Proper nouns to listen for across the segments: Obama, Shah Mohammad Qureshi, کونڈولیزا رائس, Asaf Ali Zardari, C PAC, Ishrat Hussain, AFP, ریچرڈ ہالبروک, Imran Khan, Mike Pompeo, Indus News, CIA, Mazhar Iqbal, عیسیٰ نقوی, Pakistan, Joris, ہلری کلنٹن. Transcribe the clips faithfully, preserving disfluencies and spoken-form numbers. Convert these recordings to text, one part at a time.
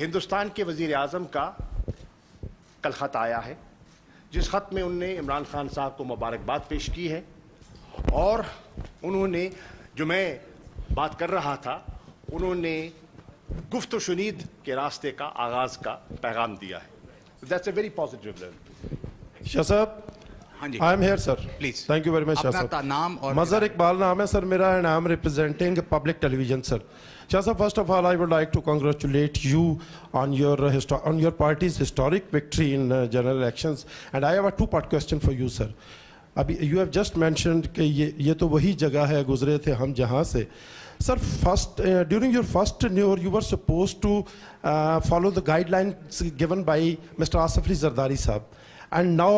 ہندوستان کے وزیر اعظم کا کل خط آیا ہے جس خط میں انہوں نے عمران خان صاحب کو مبارکباد پیش کی ہے اور انہوں نے جو میں بات کر رہا تھا انہوں نے گفت و شنید کے راستے کا آغاز کا پیغام دیا ہے. That's a very positive level. Shah صاحب I am here, sir. Please. Thank you very much, Shah Sahab. Mazhar Iqbal naam hai, sir, mera, and I am representing public television, sir. Shah Sahab, first of all, I would like to congratulate you on your on your party's historic victory in uh, general elections. And I have a two-part question for you, sir. Abhi, you have just mentioned that ye to wahi jagah hai, guzre the hum jahan se. Sir, first, uh, during your first tenure, you were supposed to uh, follow the guidelines given by Mister Asaf Ali Zardari, sahab. And now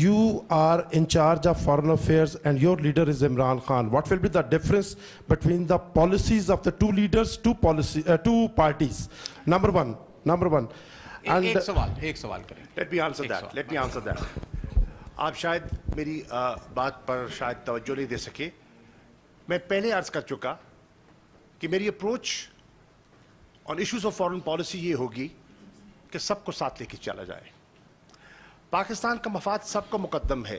you are in charge of foreign affairs and your leader is Imran Khan. What will be the difference between the policies of the two leaders, two policy, uh, two parties? Number one, number one. And ek, ek sawal, ek sawal karein. Let me answer ek that, sawal. let me answer that. آپ شاید میری بات پر شاید توجہ نہیں دے سکے. میں پہلے عرض کر چکا کہ میری approach on issues of foreign policy یہ ہوگی کہ سب کو ساتھ لے کے چلا جائے. پاکستان کا مفاد سب کا مقدم ہے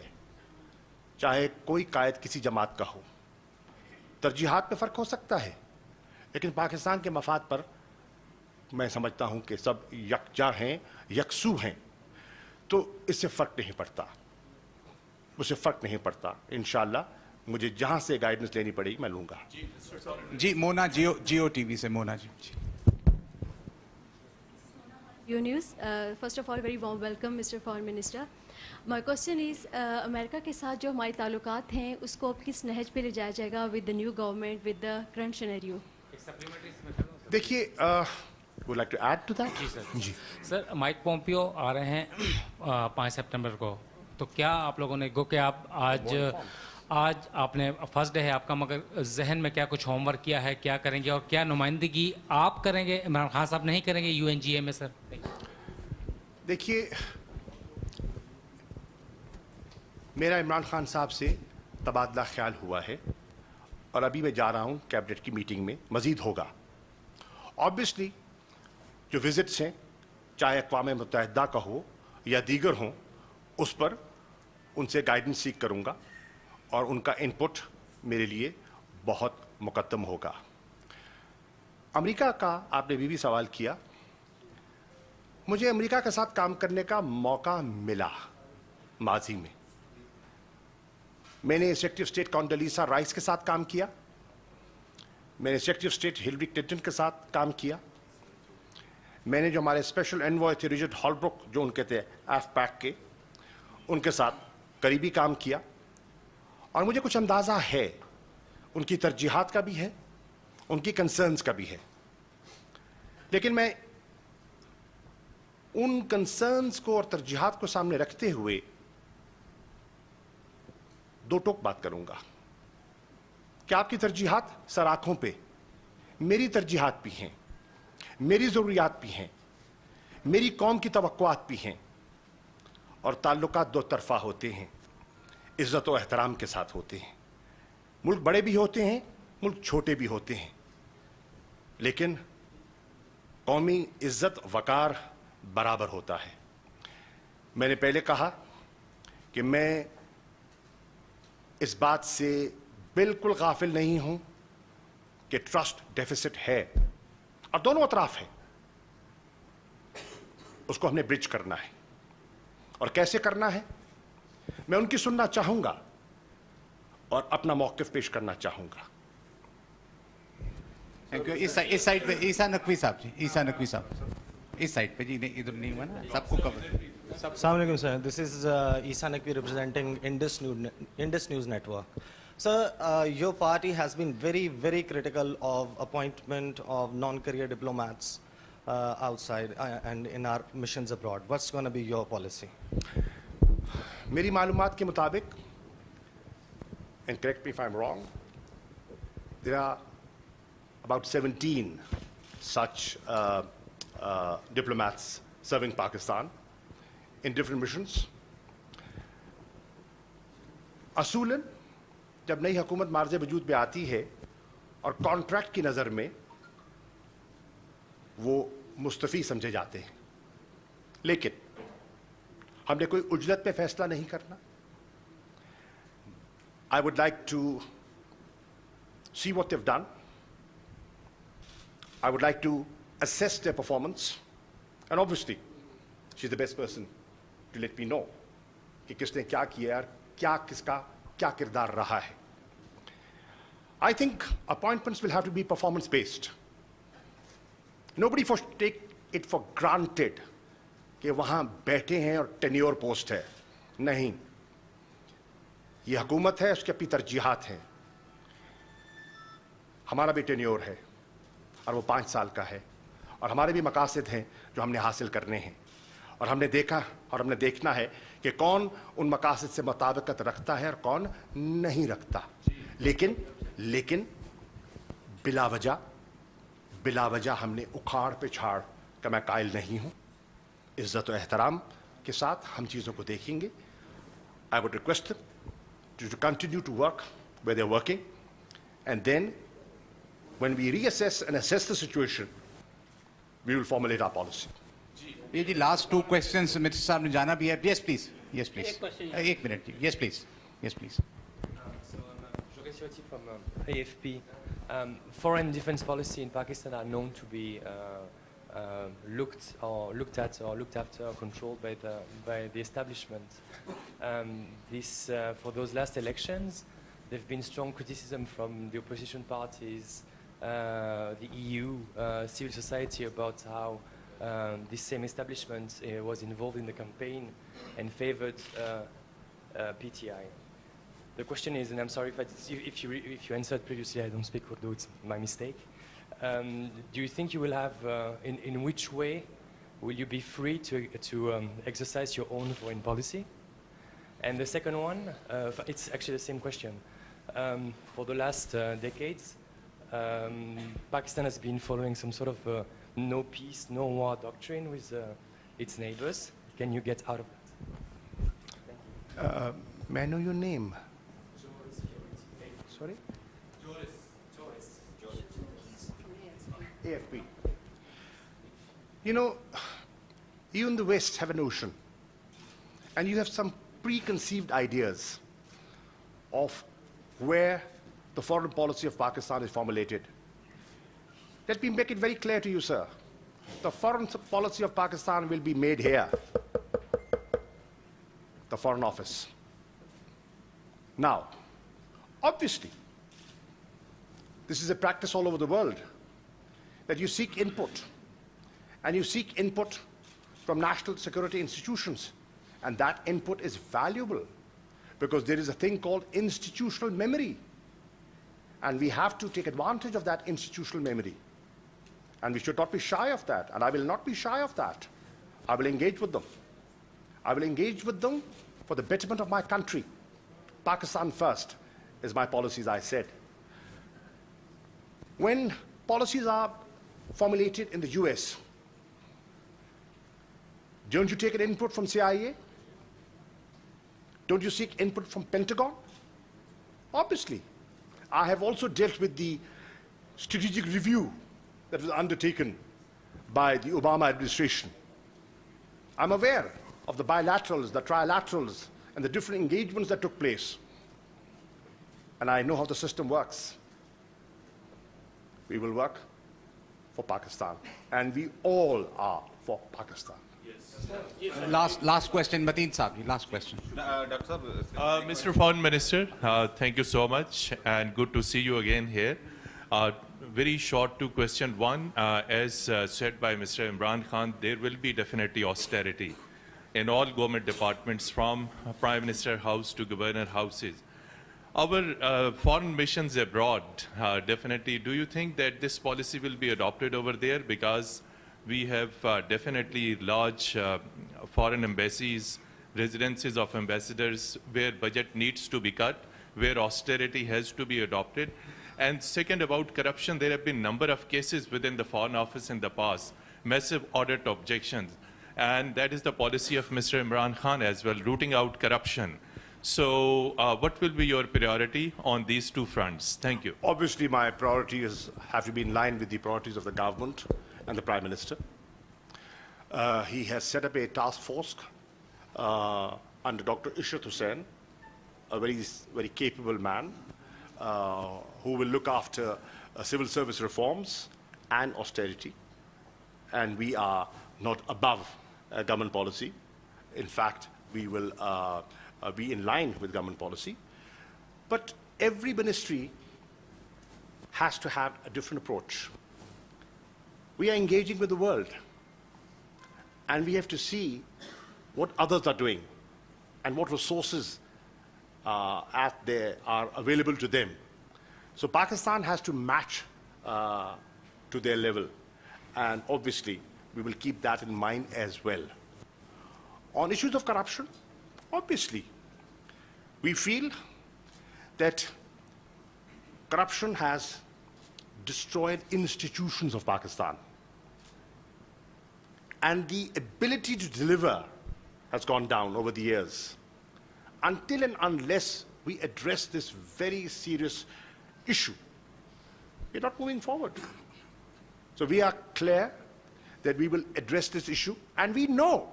چاہے کوئی قائد کسی جماعت کا ہو. ترجیحات میں فرق ہو سکتا ہے لیکن پاکستان کے مفاد پر میں سمجھتا ہوں کہ سب یکجا ہیں یکسو ہیں تو اس سے فرق نہیں پڑتا مجھے فرق نہیں پڑتا. انشاءاللہ مجھے جہاں سے گائیڈنس لینی پڑے گی میں لوں گا. جی مونا جیو جیو ٹی وی سے مونا جی. Your news. Uh, first of all, very warm welcome, Mister Foreign Minister. My question is, America ke saath jo hamare taluqat hain, usko ab kis nahj pe le jaya jayega with the new government, with the current scenario? Dekhiye, would like to add to that. Ji sir, Mike Pompeo aa rahe hain پانچ سپتمبر ko. To kya aap logon ne go ke aap aaj aaj aapne first day hai aapka, magar zehen mein kya kuch homework kiya hai, kya karenge aur kya numayindagi aap karenge, Imran Khan saab nahi karenge U N G A mein? Sir دیکھیے میرا عمران خان صاحب سے تبادلہ خیال ہوا ہے اور ابھی میں جا رہا ہوں کیبنٹ کی میٹنگ میں مزید ہوگا. آبویسلی جو وزٹس ہیں چاہے اقوام متحدہ کا ہو یا دیگر ہوں اس پر ان سے گائیڈنس سیکھ کروں گا اور ان کا ان پٹ میرے لیے بہت مقدم ہوگا. امریکہ کا آپ نے بھی بھی سوال کیا. مجھے امریکہ کے ساتھ کام کرنے کا موقع ملا ماضی میں. میں نے secretary of state کونڈولیزا رائس کے ساتھ کام کیا. میں نے secretary of state ہلری کلنٹن کے ساتھ کام کیا. میں نے جو ہمارے اسپیشل انوائے تھے ریچرڈ ہالبروک جو ان کے تھے ایف پیک کے, ان کے ساتھ قریبی کام کیا اور مجھے کچھ اندازہ ہے ان کی ترجیحات کا بھی ہے ان کی کنسرنز کا بھی ہے. لیکن میں ان کنسرنز کو اور ترجیحات کو سامنے رکھتے ہوئے دو ٹوک بات کروں گا کہ آپ کی ترجیحات سر آنکھوں پہ, میری ترجیحات بھی ہیں, میری ضروریات بھی ہیں, میری قوم کی توقعات بھی ہیں اور تعلقات دو طرفہ ہوتے ہیں, عزت و احترام کے ساتھ ہوتے ہیں. ملک بڑے بھی ہوتے ہیں ملک چھوٹے بھی ہوتے ہیں لیکن قومی عزت وقار برابر ہوتا ہے. میں نے پہلے کہا کہ میں اس بات سے بالکل غافل نہیں ہوں کہ ٹرسٹ ڈیفیسٹ ہے اور دونوں اطراف ہیں, اس کو ہم نے برج کرنا ہے اور کیسے کرنا ہے میں ان کی سننا چاہوں گا اور اپنا موقف پیش کرنا چاہوں گا. Thank you. اس سائٹ پہ عیسیٰ نقوی صاحب. جی عیسیٰ نقوی صاحب اس سائٹ پہ. جی نہیں ادھر نہیں ہوا نا سب کو کور. السلام علیکم sir, this is عیسیٰ نقوی representing Indus News Indus news network. Sir your party has been very very critical of appointment of non career diplomats outside and in our missions abroad. What's gonna be your policy? میری معلومات کے مطابق, and correct me if I am wrong, there are about seventeen such Uh, diplomats serving Pakistan in different missions. اصولاً جب نئی حکومت معرض وجود میں آتی ہے اور کانٹریکٹ کی نظر میں وہ مستفی سمجھے جاتے ہیں، لیکن ہم نے کوئی اجلت پہ فیصلہ نہیں کرنا. I would like to see what they've done. I would like to assess their performance. And obviously, she's the best person to let me know کہ کس نے کیا کیا اور کیا کس کا کیا کردار رہا ہے. I think appointments will have to be performance based. Nobody for take it for granted کہ وہاں بیٹھے ہیں اور ٹینیور پوسٹ ہے. نہیں، یہ حکومت ہے، اس کے اپنی ترجیحات ہیں. ہمارا بھی ٹینیور ہے اور وہ پانچ سال کا ہے، اور ہمارے بھی مقاصد ہیں جو ہم نے حاصل کرنے ہیں، اور ہم نے دیکھا اور ہم نے دیکھنا ہے کہ کون ان مقاصد سے مطابقت رکھتا ہے اور کون نہیں رکھتا. لیکن لیکن بلا وجہ بلا وجہ ہم نے اکھاڑ پہ چھاڑ کا میں قائل نہیں ہوں. عزت و احترام کے ساتھ ہم چیزوں کو دیکھیں گے. I would request them to continue to work where they're working, and then when we reassess and assess the situation, we will formulate our policy. The last two questions, Mister Saab ne jana bhi hai. Yes, please. Yes, please. One minute. Yes, please. Yes, please. So, Joris from A F P. Um, foreign defense policy in Pakistan are known to be Uh, Uh, looked or looked at or looked after or controlled by the by the establishment. Um, this uh, for those last elections, there have been strong criticism from the opposition parties, uh, the E U, uh, civil society about how um, this same establishment uh, was involved in the campaign and favoured uh, uh, P T I. The question is, and I'm sorry if I, if you if you answered previously, I don't speak Urdu. It's my mistake. Um, do you think you will have, uh, in, in which way will you be free to, to um, exercise your own foreign policy? And the second one, uh, it's actually the same question. Um, for the last uh, decades, um, Pakistan has been following some sort of uh, no peace, no war doctrine with uh, its neighbors. Can you get out of that? Thank you. Uh, may I know your name? Joris. Sorry? Joris. A F P. You know, you in the West have a notion, and you have some preconceived ideas of where the foreign policy of Pakistan is formulated. Let me make it very clear to you, sir. The foreign policy of Pakistan will be made here, the Foreign Office. Now, obviously, this is a practice all over the world, that you seek input, and you seek input from national security institutions, and that input is valuable because there is a thing called institutional memory, and we have to take advantage of that institutional memory, and we should not be shy of that, and I will not be shy of that. I will engage with them. I will engage with them for the betterment of my country. Pakistan first is my policy, as I said. When policies are formulated in the U S, don't you take an input from C I A? Don't you seek input from Pentagon? Obviously. I have also dealt with the strategic review that was undertaken by the Obama administration. I'm aware of the bilaterals, the trilaterals, and the different engagements that took place. And I know how the system works. We will work for Pakistan, and we all are for Pakistan. Yes. Yes. Last, last question, Mateen Saab. Last question. Uh, Doctor Uh, Mister Foreign Minister, uh, thank you so much, and good to see you again here. Uh, very short two questions. One, uh, as uh, said by Mister Imran Khan, there will be definitely austerity in all government departments, from Prime Minister House to Governor Houses. Our uh, foreign missions abroad, uh, definitely, do you think that this policy will be adopted over there? Because we have uh, definitely large uh, foreign embassies, residences of ambassadors, where budget needs to be cut, where austerity has to be adopted. And second, about corruption, there have been a number of cases within the Foreign Office in the past, massive audit objections. And that is the policy of Mister Imran Khan as well, rooting out corruption. So, uh, what will be your priority on these two fronts? Thank you. Obviously, my priorities have to be in line with the priorities of the government and the Prime Minister. Uh, he has set up a task force uh, under Doctor Ishrat Hussain, a very, very capable man, uh, who will look after uh, civil service reforms and austerity. And we are not above uh, government policy. In fact, we will uh, uh, be in line with government policy. But every ministry has to have a different approach. We are engaging with the world, and we have to see what others are doing and what resources uh, at their, are available to them. So Pakistan has to match uh, to their level, and obviously we will keep that in mind as well. On issues of corruption, obviously, we feel that corruption has destroyed institutions of Pakistan, and the ability to deliver has gone down over the years. Until and unless we address this very serious issue, we're not moving forward. So we are clear that we will address this issue, and we know,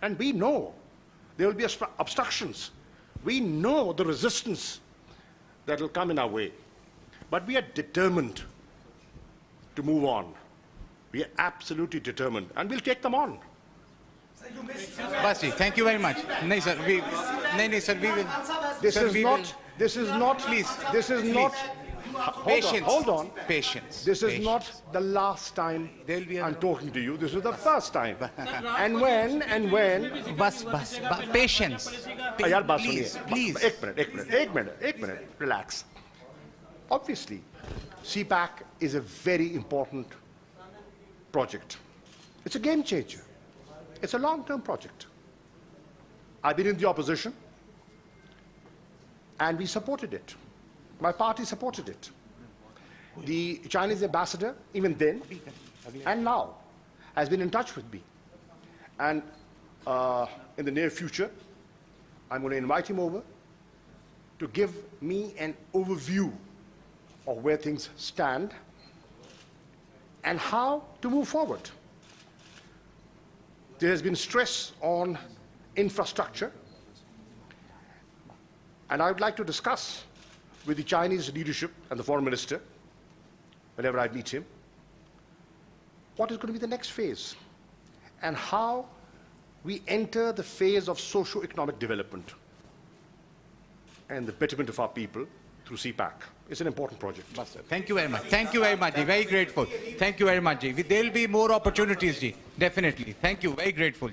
and we know there will be obstructions. We know the resistance that will come in our way, but we are determined to move on. We are absolutely determined, and we'll take them on. Basi, thank you very much. No, sir, we, no, no, sir, we will. This sir, is we not. Will. This is not. Please. This is please. Not. Patience. Hold on. Hold on. Patience. This is Patience. Not the last time there will be I'm talking to you. This is the first time. and when? And when? Bas, bas, bas. Patience. Please, please. please. Ek minute, ek minute, ek minute, ek minute. Relax. Obviously, C PAC is a very important project. It's a game changer. It's a long-term project. I've been in the opposition, and we supported it. My party supported it. The Chinese ambassador, even then and now, has been in touch with me. And uh, in the near future, I'm going to invite him over to give me an overview of where things stand and how to move forward. There has been stress on infrastructure, and I would like to discuss with the Chinese leadership and the foreign minister, whenever I meet him, what is going to be the next phase and how we enter the phase of socio-economic development and the betterment of our people through C PAC. It's an important project. Thank you very much. Thank you very much. Very grateful. Thank you very much. There will be more opportunities. Definitely. Thank you. Very grateful.